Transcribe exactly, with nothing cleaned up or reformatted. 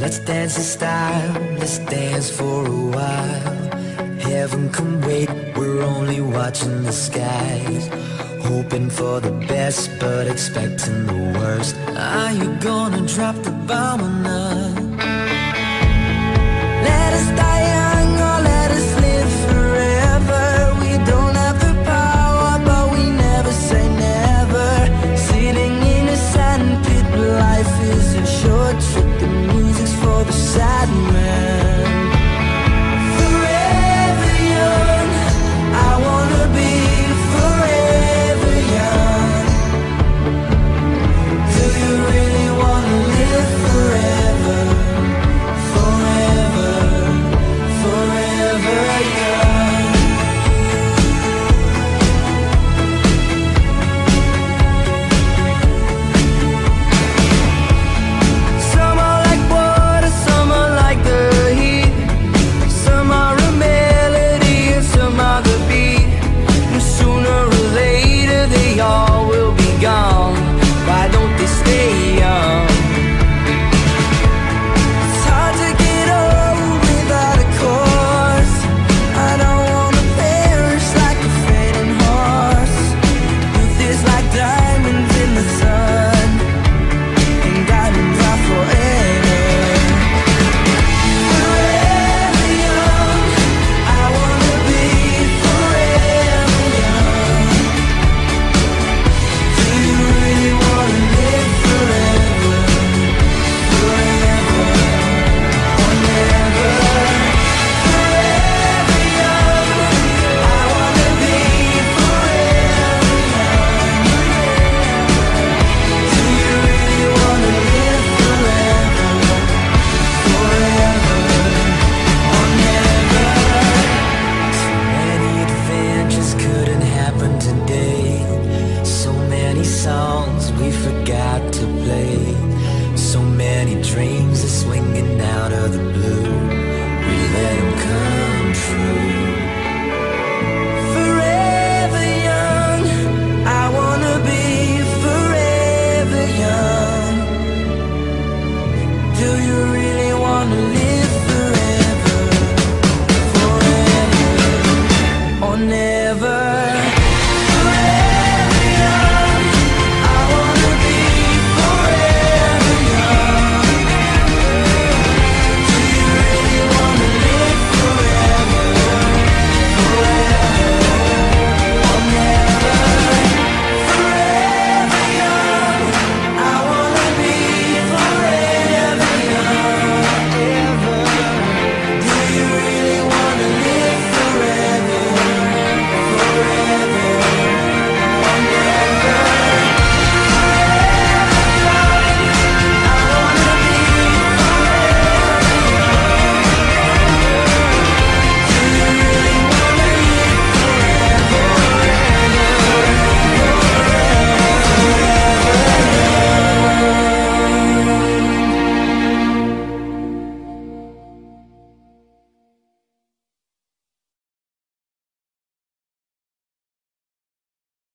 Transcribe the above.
Let's dance in style, let's dance for a while. Heaven can wait, we're only watching the skies. Hoping for the best, but expecting the worst. Are you gonna drop the bomb or not?